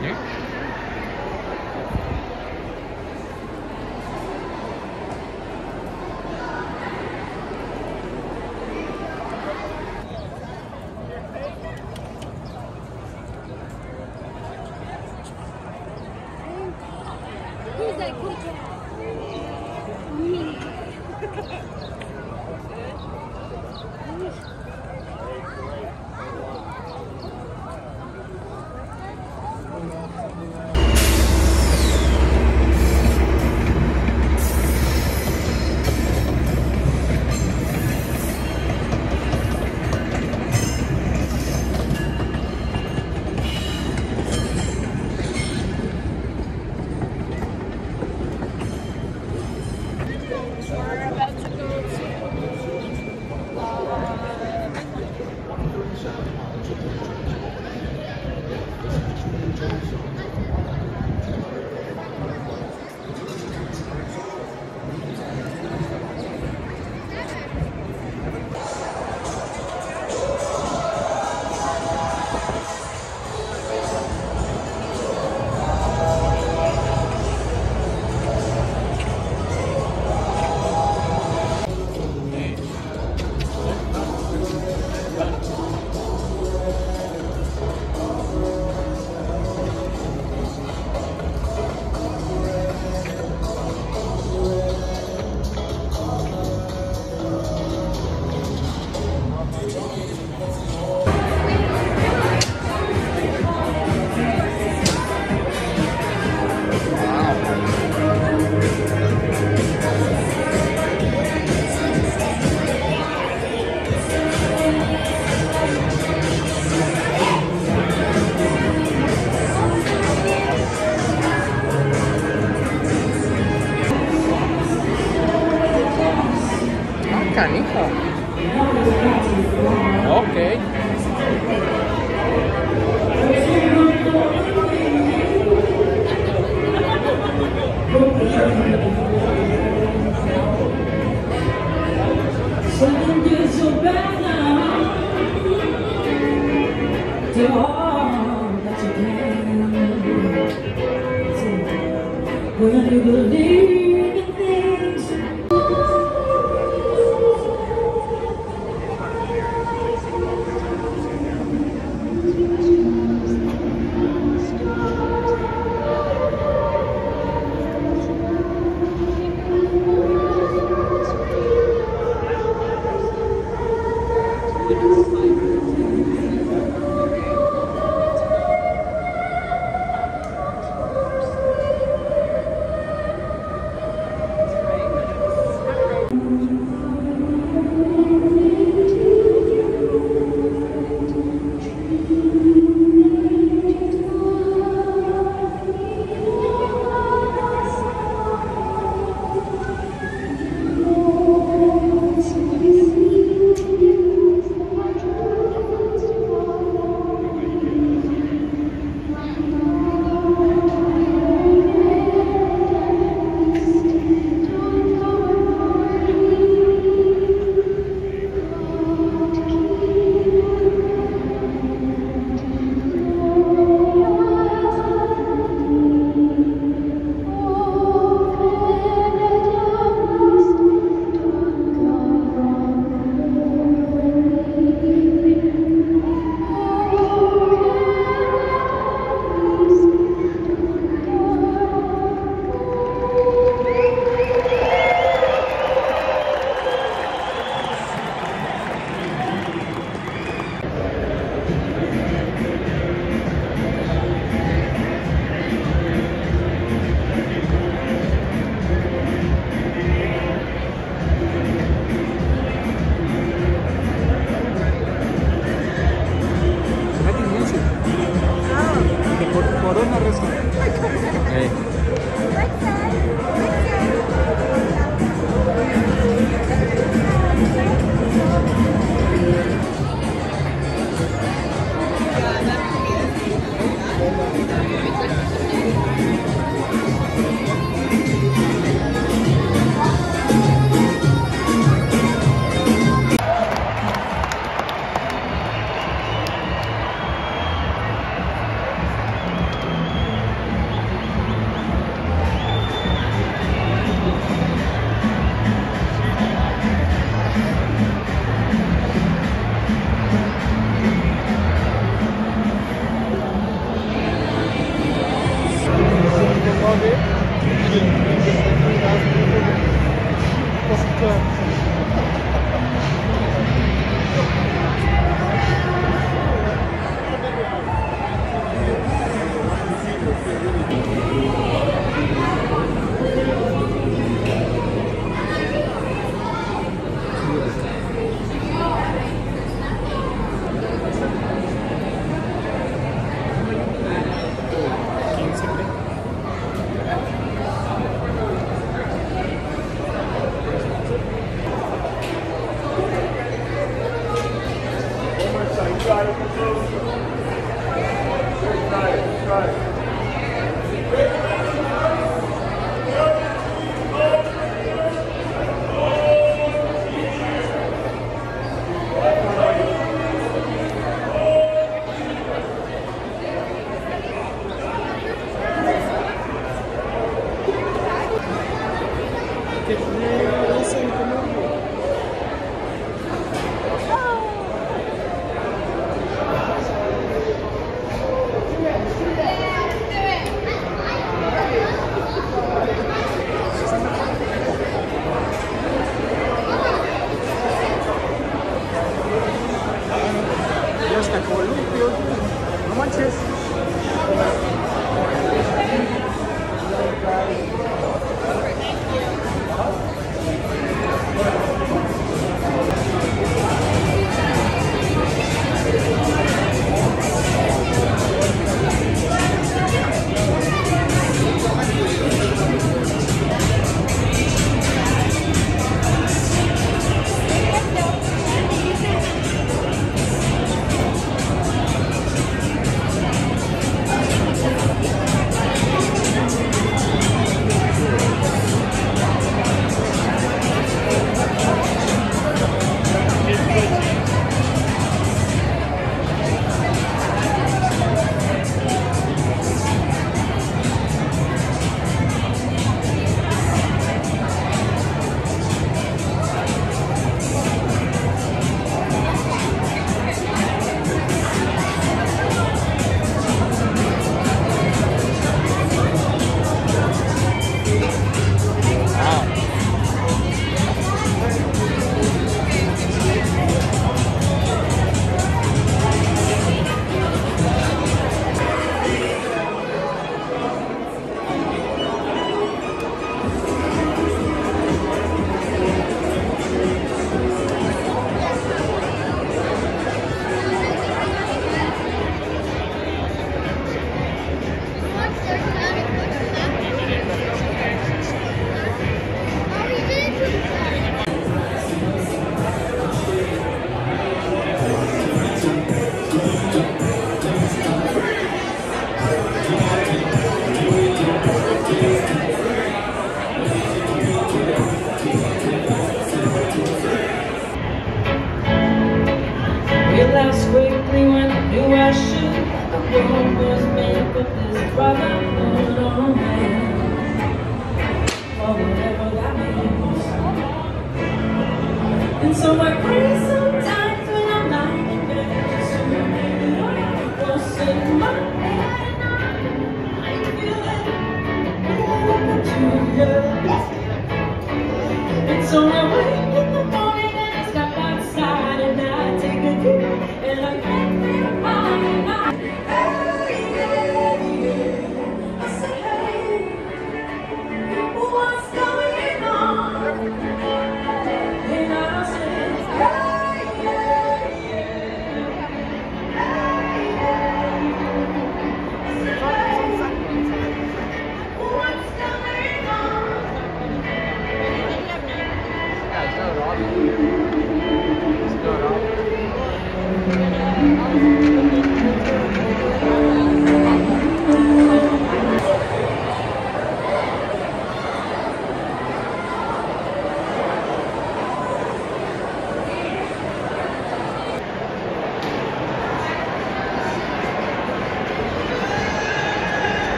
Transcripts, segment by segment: Yeah. Okay. Someone gets so bad now. They're all that you can. Will you believe?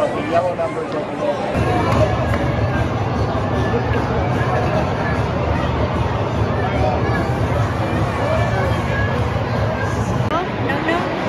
No, no, no.